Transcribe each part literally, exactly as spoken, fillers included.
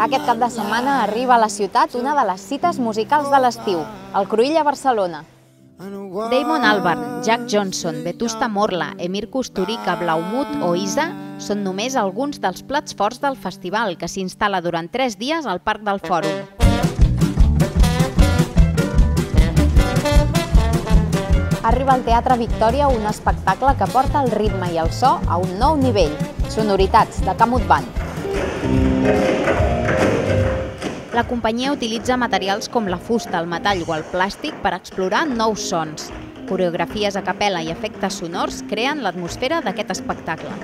Aquest cap de setmana arriba a la ciutat una de les cites musicals de l'estiu, el Cruïlla a Barcelona. Damon Albarn, Jack Johnson, Vetusta Morla, Emir Custurica, Blaumut o Isa són només alguns dels plats forts del festival, que s'instal·la durant tres dies al Parc del Fòrum. Arriba al Teatre Victòria un espectacle que porta el ritme i el so a un nou nivell, sonoritats de Camut Band. La companyia utilitza materials com la fusta, el metall o el plàstic per explorar nous sons. Coreografies a capella i efectes sonors creen l'atmosfera d'aquest espectacle.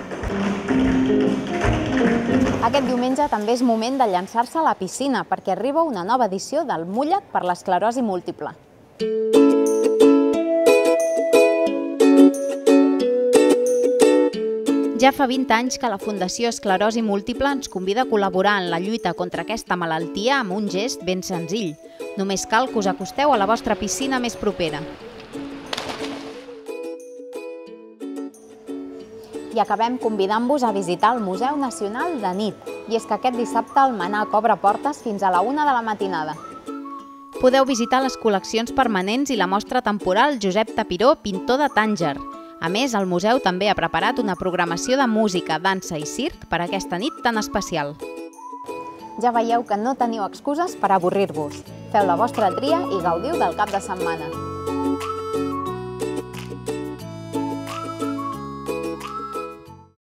Aquest diumenge també és moment de llançar-se a la piscina perquè arriba una nova edició del Mulla't per la esclerosi múltiple. Ja fa vint anys que la Fundació Esclerosi Múltiple ens convida a col·laborar en la lluita contra aquesta malaltia amb un gest ben senzill. Només cal que us acosteu a la vostra piscina més propera. I acabem convidant-vos a visitar el Museu Nacional de Nit. I és que aquest dissabte el Manac obre portes fins a la una de la matinada. Podeu visitar les col·leccions permanents i la mostra temporal Josep Tapiró, pintor de Tànger. A més, el museu també ha preparat una programació de música, dansa i circ per aquesta nit tan especial. Ja veieu que no teniu excuses per avorrir-vos. Feu la vostra tria i gaudiu del cap de setmana.